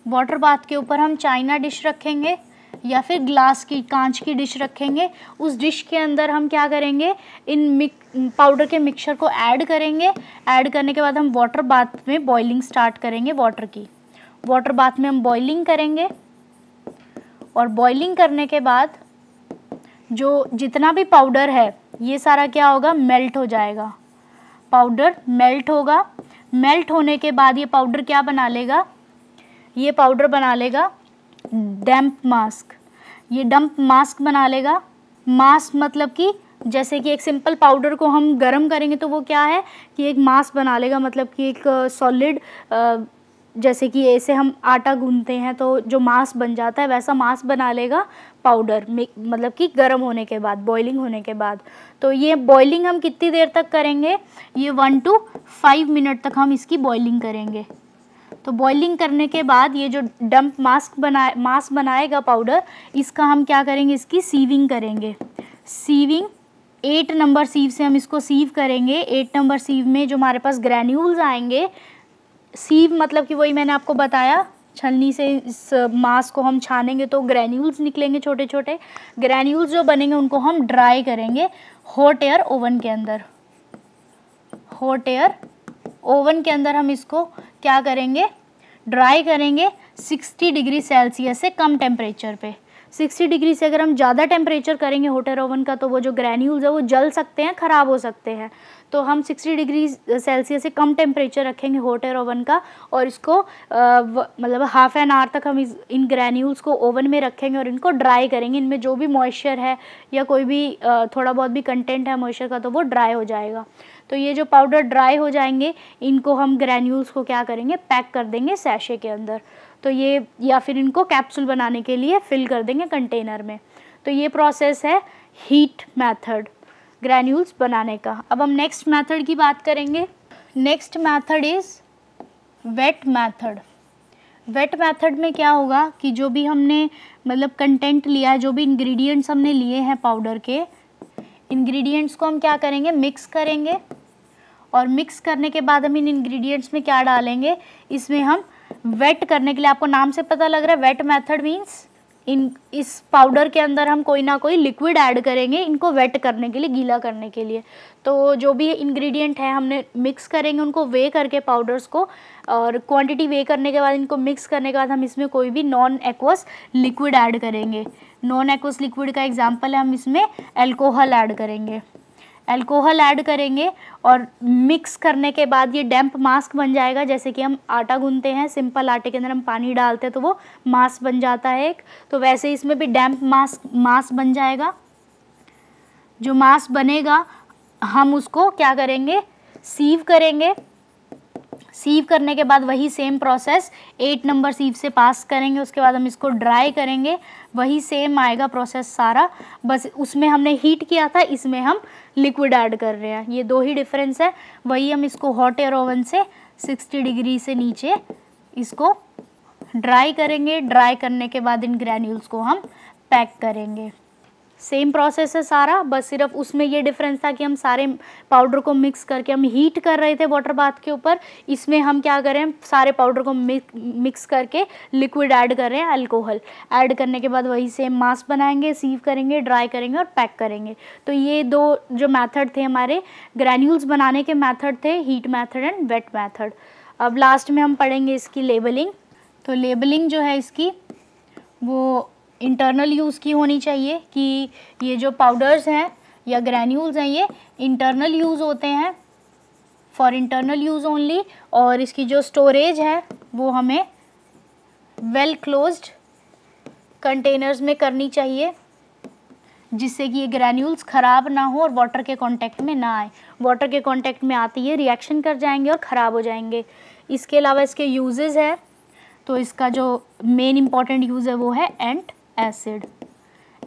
वाटर बाथ के ऊपर हम चाइना डिश रखेंगे या फिर ग्लास की, कांच की डिश रखेंगे। उस डिश के अंदर हम क्या करेंगे, इन मिक पाउडर के मिक्सचर को ऐड करेंगे। ऐड करने के बाद हम वाटर बाथ में बॉइलिंग स्टार्ट करेंगे वाटर की। वाटर बाथ में हम बॉइलिंग करेंगे और बॉइलिंग करने के बाद जो जितना भी पाउडर है ये सारा क्या होगा, मेल्ट हो जाएगा। पाउडर मेल्ट होगा। मेल्ट होने के बाद ये पाउडर क्या बना लेगा, ये पाउडर बना लेगा डंप मास्क। ये डंप मास्क बना लेगा। मास्क मतलब कि जैसे कि एक सिंपल पाउडर को हम गर्म करेंगे तो वो क्या है कि एक मास्क बना लेगा, मतलब कि एक सॉलिड, जैसे कि ऐसे हम आटा गूंथते हैं तो जो मास बन जाता है वैसा मास बना लेगा पाउडर, मतलब कि गर्म होने के बाद, बॉइलिंग होने के बाद। तो ये बॉइलिंग हम कितनी देर तक करेंगे, ये वन टू फाइव मिनट तक हम इसकी बॉइलिंग करेंगे। तो बॉइलिंग करने के बाद ये जो डंप मास्क बनाए मास बनाएगा पाउडर, इसका हम क्या करेंगे, इसकी सीविंग करेंगे। सीविंग एट नंबर सीव से हम इसको सीव करेंगे। एट नंबर सीव में जो हमारे पास ग्रैन्यूल्स आएंगे, सीव मतलब कि वही मैंने आपको बताया, छलनी से इस मास को हम छानेंगे तो ग्रैन्यूल्स निकलेंगे छोटे छोटे। ग्रैन्यूल्स जो बनेंगे उनको हम ड्राई करेंगे हॉट एयर ओवन के अंदर। हॉट एयर ओवन के अंदर हम इसको क्या करेंगे, ड्राई करेंगे सिक्सटी डिग्री सेल्सियस से कम टेम्परेचर पे। सिक्सटी डिग्री से अगर हम ज़्यादा टेम्परेचर करेंगे हॉट एयर ओवन का तो वो जो ग्रैन्यूल्स है वो जल सकते हैं, ख़राब हो सकते हैं। तो हम सिक्सटी डिग्री सेल्सियस से कम टेम्परेचर रखेंगे हॉट एयर ओवन का, और इसको मतलब हाफ़ एन आवर तक हम इस इन ग्रैन्यूल्स को ओवन में रखेंगे और इनको ड्राई करेंगे। इनमें जो भी मॉइस्चर है या कोई भी आ, थोड़ा बहुत भी कंटेंट है मॉइस्चर का तो वो ड्राई हो जाएगा। तो ये जो पाउडर ड्राई हो जाएंगे, इनको हम ग्रैन्यूल्स को क्या करेंगे, पैक कर देंगे सैशे के अंदर। तो ये या फिर इनको कैप्सूल बनाने के लिए फिल कर देंगे कंटेनर में। तो ये प्रोसेस है हीट मेथड ग्रैन्यूल्स बनाने का। अब हम नेक्स्ट मेथड की बात करेंगे। Next method is wet method. Wet method में क्या होगा कि जो भी हमने मतलब कंटेंट लिया है, जो भी इंग्रेडिएंट्स हमने लिए हैं पाउडर के, इंग्रेडिएंट्स को हम क्या करेंगे, मिक्स करेंगे। और मिक्स करने के बाद हम इन इंग्रेडिएंट्स में क्या डालेंगे, इसमें हम वेट करने के लिए, आपको नाम से पता लग रहा है वेट मेथड मीन्स इन इस पाउडर के अंदर हम कोई ना कोई लिक्विड ऐड करेंगे इनको वेट करने के लिए, गीला करने के लिए। तो जो भी इंग्रेडिएंट है हमने मिक्स करेंगे उनको वे करके पाउडर्स को, और क्वांटिटी वे करने के बाद इनको मिक्स करने के बाद हम इसमें कोई भी नॉन एक्वस लिक्विड ऐड करेंगे। नॉन एक्वस लिक्विड का एग्जाम्पल है हम इसमें एल्कोहल ऐड करेंगे। एल्कोहल ऐड करेंगे और मिक्स करने के बाद ये डैम्प मास्क बन जाएगा। जैसे कि हम आटा गूंथते हैं, सिंपल आटे के अंदर हम पानी डालते हैं तो वो मास्क बन जाता है एक, तो वैसे इसमें भी डैम्प मास्क मास्क बन जाएगा। जो मास्क बनेगा हम उसको क्या करेंगे, सीव करेंगे। सीव करने के बाद वही same process eight number sieve से पास करेंगे, उसके बाद हम इसको ड्राई करेंगे, वही सेम आएगा प्रोसेस सारा, बस उसमें हमने हीट किया था, इसमें हम लिक्विड ऐड कर रहे हैं, ये दो ही डिफरेंस है। वही हम इसको हॉट एयर ओवन से सिक्सटी डिग्री से नीचे इसको ड्राई करेंगे। ड्राई करने के बाद इन ग्रैन्यूल्स को हम पैक करेंगे। सेम प्रोसेस है सारा, बस सिर्फ उसमें ये डिफरेंस था कि हम सारे पाउडर को मिक्स करके हम हीट कर रहे थे वाटर बाथ के ऊपर, इसमें हम क्या कर रहे हैं सारे पाउडर को मिक्स करके लिक्विड ऐड कर रहे हैं अल्कोहल। ऐड करने के बाद वही सेम मास्क बनाएंगे, सीव करेंगे, ड्राई करेंगे और पैक करेंगे। तो ये दो जो मैथड थे हमारे ग्रैन्यूल्स बनाने के मैथड थे, heat method and wet method. अब लास्ट में हम पढ़ेंगे इसकी लेबलिंग। तो लेबलिंग जो है इसकी वो इंटरनल यूज़ की होनी चाहिए कि ये जो पाउडर्स हैं या ग्रैन्यूल्स हैं ये इंटरनल यूज़ होते हैं, फॉर इंटरनल यूज़ ओनली। और इसकी जो स्टोरेज है वो हमें वेल क्लोज्ड कंटेनर्स में करनी चाहिए, जिससे कि ये ग्रैन्यूल्स ख़राब ना हो और वाटर के कांटेक्ट में ना आए। वाटर के कांटेक्ट में आते ही रिएक्शन कर जाएंगे और ख़राब हो जाएंगे। इसके अलावा इसके यूजेज़ हैं, तो इसका जो मेन इम्पॉर्टेंट यूज़ है वो है एंट एसिड।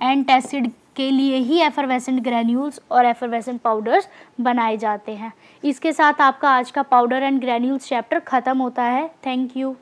एंट एसिड के लिए ही एफरवेसेंट ग्रैन्यूल्स और एफरवेसेंट पाउडर्स बनाए जाते हैं। इसके साथ आपका आज का पाउडर एंड ग्रैन्यूल्स चैप्टर ख़त्म होता है। Thank you.